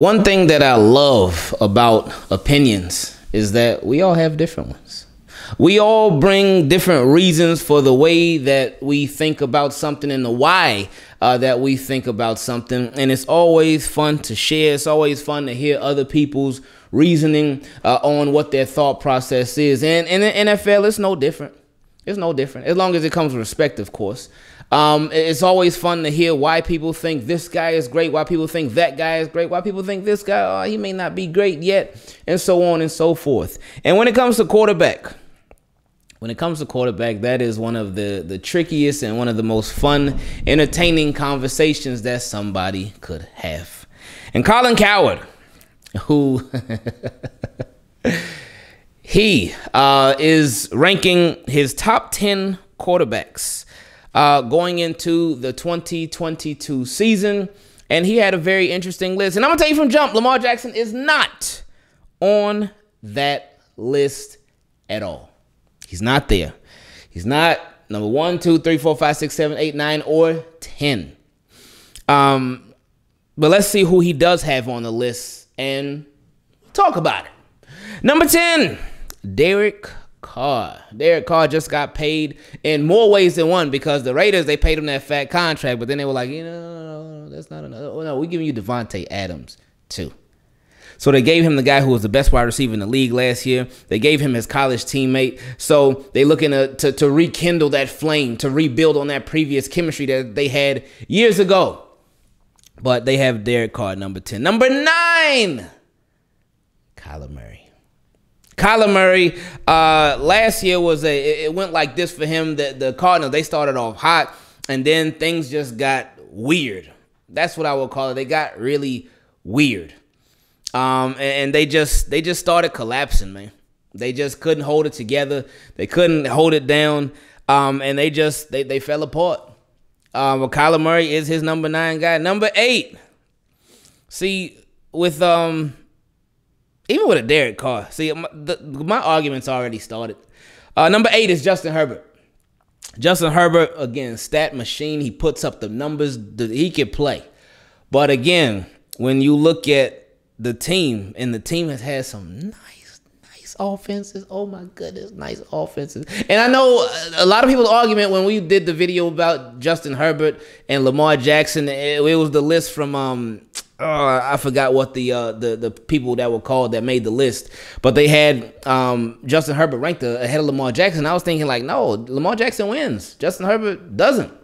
One thing that I love about opinions is that we all have different ones. We all bring different reasons for the way that we think about something and the why that we think about something. And it's always fun to share. It's always fun to hear other people's reasoning on what their thought process is. And in the NFL, it's no different. It's no different. As long as it comes with respect, of course. It's always fun to hear why people think this guy is great, why people think that guy is great, why people think this guy, oh, he may not be great yet, and so on and so forth. And when it comes to quarterback, that is one of the trickiest and one of the most fun, entertaining conversations that somebody could have. And Colin Cowherd, who he is ranking his top 10 quarterbacks going into the 2022 season, and he had a very interesting list. And I'm gonna tell you from jump, Lamar Jackson is not on that list at all. He's not there. He's not number 1, 2, 3, 4, 5, 6, 7, 8, 9, or 10. But let's see who he does have on the list and talk about it. Number 10, Derek Carr. Derek Carr just got paid in more ways than one, because the Raiders, they paid him that fat contract, but then they were like, you know, that's not enough. Oh, no, we're giving you Devontae Adams too. So they gave him the guy who was the best wide receiver in the league last year. They gave him his college teammate. So they're looking to rekindle that flame, to rebuild on that previous chemistry that they had years ago. But they have Derek Carr at number 10. Number 9, Kyler Murray. Kyler Murray, last year was it went like this for him. The Cardinals, they started off hot, and then things just got weird. That's what I would call it. They got really weird, and they just started collapsing, man. They just couldn't hold it together. They couldn't hold it down, and they fell apart. Well, Kyler Murray is his number 9 guy. Number 8, see, with even with a Derek Carr, see, my argument's already started. Number 8 is Justin Herbert. Justin Herbert, again, stat machine. He puts up the numbers. He can play. But, again, when you look at the team, and the team has had some nice offenses. Oh, my goodness, nice offenses. And I know a lot of people's argument when we did the video about Justin Herbert and Lamar Jackson, it was the list from I forgot what the people that were called that made the list, but they had Justin Herbert ranked ahead of Lamar Jackson. I was thinking, like, no, Lamar Jackson wins. Justin Herbert doesn't. A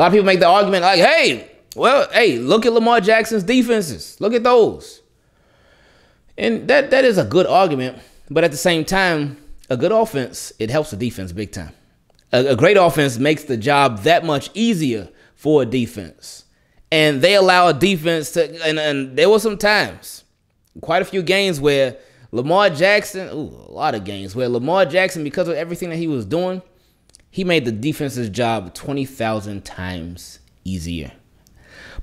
lot of people make the argument like, hey, well, hey, look at Lamar Jackson's defenses. Look at those. And that is a good argument, but at the same time, a good offense, it helps the defense big time. A great offense makes the job that much easier for a defense. And they allow a defense to, and there were some times, quite a few games where Lamar Jackson, a lot of games where Lamar Jackson, because of everything that he was doing, he made the defense's job 20,000 times easier.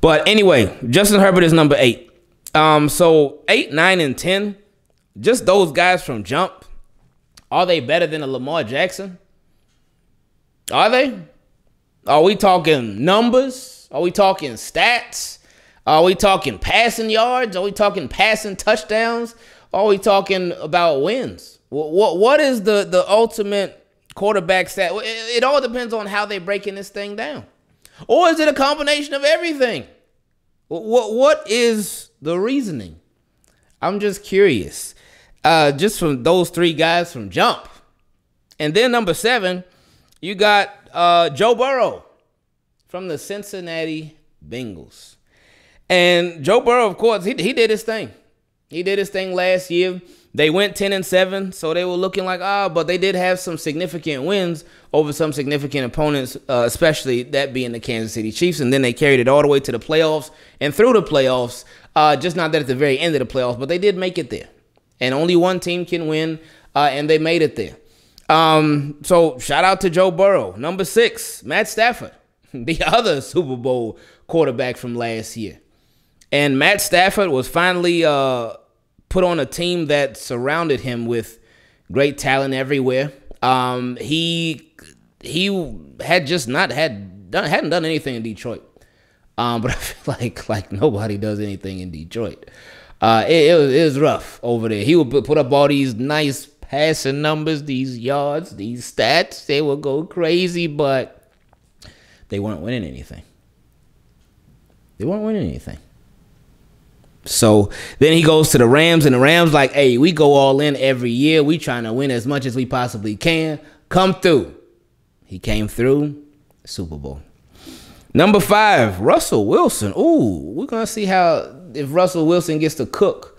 But anyway, Justin Herbert is number 8. So 8, 9, and 10, just those guys from jump, are they better than a Lamar Jackson? Are they? Are we talking numbers? Are we talking stats? Are we talking passing yards? Are we talking passing touchdowns? Are we talking about wins? What is the ultimate quarterback stat? It all depends on how they're breaking this thing down. Or is it a combination of everything? What is the reasoning? I'm just curious. Just from those 3 guys from jump. And then number 7, you got Joe Burrow from the Cincinnati Bengals. And Joe Burrow, of course, he did his thing. He did his thing last year. They went 10-7, so they were looking like, but they did have some significant wins over some significant opponents, especially that being the Kansas City Chiefs, and then they carried it all the way to the playoffs and through the playoffs, just not that at the very end of the playoffs, but they did make it there. And only one team can win, and they made it there. So shout out to Joe Burrow. Number 6, Matt Stafford, the other Super Bowl quarterback from last year. And Matt Stafford was finally put on a team that surrounded him with great talent everywhere. He had just not hadn't done anything in Detroit. But I feel like nobody does anything in Detroit. It was rough over there. He would put up all these nice passing numbers, these yards, these stats. They would go crazy, but they weren't winning anything. They weren't winning anything. So then he goes to the Rams, and the Rams like, hey, we go all in every year. We trying to win as much as we possibly can. Come through. He came through. Super Bowl. Number 5, Russell Wilson. Ooh, we're going to see how if Russell Wilson gets to cook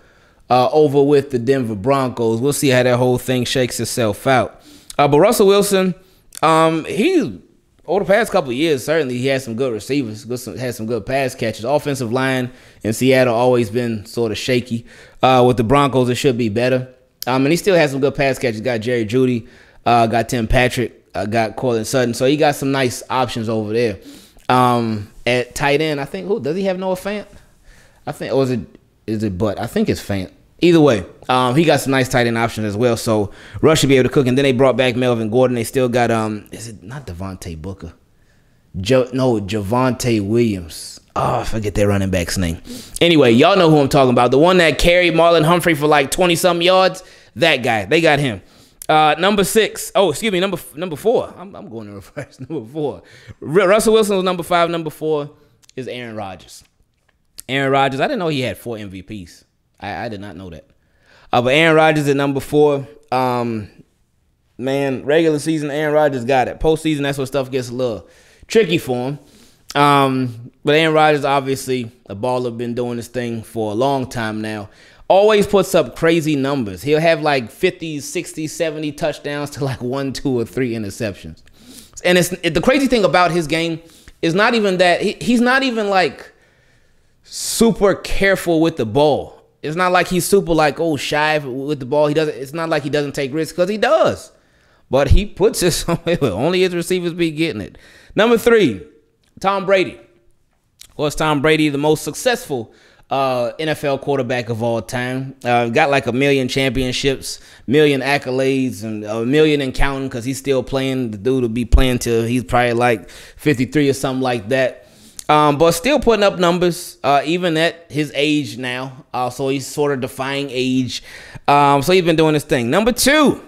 over with the Denver Broncos. We'll see how that whole thing shakes itself out. But Russell Wilson, he over the past couple of years, certainly he had some good receivers, had some good pass catches. Offensive line in Seattle always been sort of shaky. With the Broncos, it should be better. And he still has some good pass catches. Got Jerry Judy, got Tim Patrick, got Courtland Sutton. So he got some nice options over there. At tight end, I think, who does he have? Noah Fant? I think, or is it Butt? I think it's Fant. Either way, he got some nice tight end options as well. So Russ should be able to cook. And then they brought back Melvin Gordon. They still got is it not Devontae Booker? Javonte Williams. Oh, I forget that running back's name. Anyway, y'all know who I'm talking about. The one that carried Marlon Humphrey for like 20-something yards. That guy. They got him. Number 6. Oh, excuse me. Number four. I'm going to reverse. Number 4. Russell Wilson was number 5. Number 4 is Aaron Rodgers. Aaron Rodgers. I didn't know he had 4 MVPs. I did not know that. But Aaron Rodgers at number 4. Man, regular season, Aaron Rodgers got it. Postseason, that's where stuff gets a little tricky for him. But Aaron Rodgers, obviously, a baller, been doing this thing for a long time now. Always puts up crazy numbers. He'll have like 50, 60, 70 touchdowns to like 1, 2, or 3 interceptions. And it's the crazy thing about his game is not even that he's not even like super careful with the ball. It's not like he's super like, oh, shy with the ball. He doesn't. It's not like he doesn't take risks, because he does. But he puts it somewhere where only his receivers be getting it. Number 3, Tom Brady. Of course, Tom Brady, the most successful NFL quarterback of all time. Got like 1 million championships, 1 million accolades, and 1 million and counting, because he's still playing. The dude will be playing till he's probably like 53 or something like that. But still putting up numbers, even at his age now. So he's sort of defying age. So he's been doing this thing. Number 2.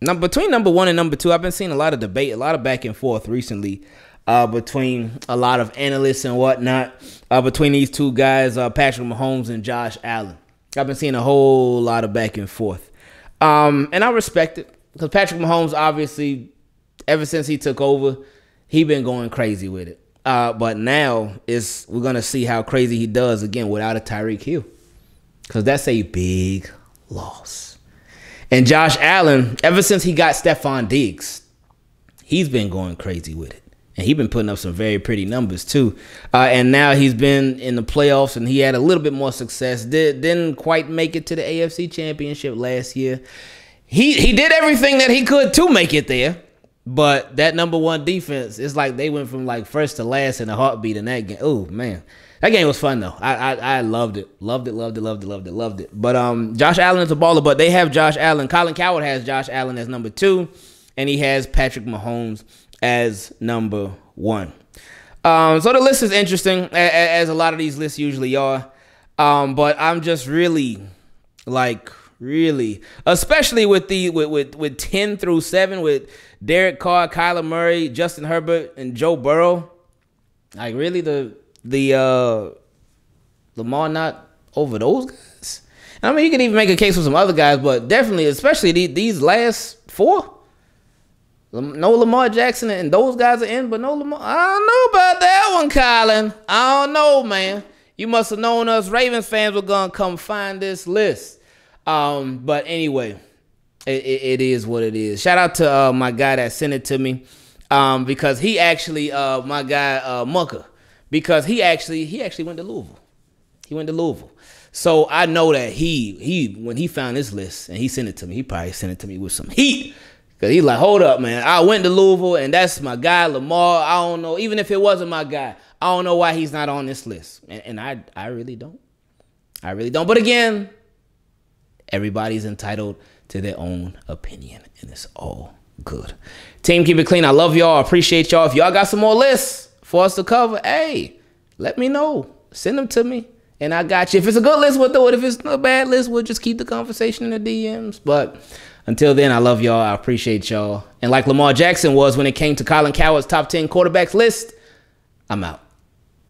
Between number 1 and number 2, I've been seeing a lot of debate, a lot of back and forth recently. Between a lot of analysts and whatnot, between these two guys, Patrick Mahomes and Josh Allen. I've been seeing a whole lot of back and forth. And I respect it, because Patrick Mahomes, obviously, ever since he took over, he been going crazy with it. But now we're going to see how crazy he does again without a Tyreek Hill, because that's a big loss. And Josh Allen, ever since he got Stephon Diggs, he's been going crazy with it. And he's been putting up some very pretty numbers, too. And now he's been in the playoffs, and he had a little bit more success. Didn't quite make it to the AFC Championship last year. He did everything that he could to make it there. But that number 1 defense, it's like they went from like first to last in a heartbeat in that game. Oh, man. That game was fun, though. I loved it. Loved it, loved it, loved it, loved it, loved it. But Josh Allen is a baller, but they have Josh Allen. Colin Cowherd has Josh Allen as number 2, and he has Patrick Mahomes as number 1. So the list is interesting, as a lot of these lists usually are. But I'm just really, like, really, especially with the with 10 through 7, with Derek Carr, Kyler Murray, Justin Herbert, and Joe Burrow. Like, really, Lamar not over those guys. I mean, you can even make a case for some other guys, but definitely, especially these last 4. No Lamar Jackson, and those guys are in, but no Lamar. I don't know about that one, Colin. I don't know, man. You must have known us Ravens fans were going to come find this list. But anyway, it is what it is. Shout out to my guy that sent it to me, because he actually, my guy Mucker, because he actually went to Louisville. He went to Louisville. So I know that he when he found this list and he sent it to me, he probably sent it to me with some heat. Because he's like, hold up, man. I went to Louisville, and that's my guy, Lamar. I don't know. Even if it wasn't my guy, I don't know why he's not on this list. And I really don't. I really don't. But again, everybody's entitled to their own opinion, and it's all good. Team, keep it clean. I love y'all. I appreciate y'all. If y'all got some more lists for us to cover, hey, let me know. Send them to me, And I got you. If it's a good list, we'll throw it. If it's a bad list, we'll just keep the conversation in the DMs. But until then, I love y'all. I appreciate y'all. And like Lamar Jackson was when it came to Colin Cowherd's top 10 quarterbacks list, I'm out.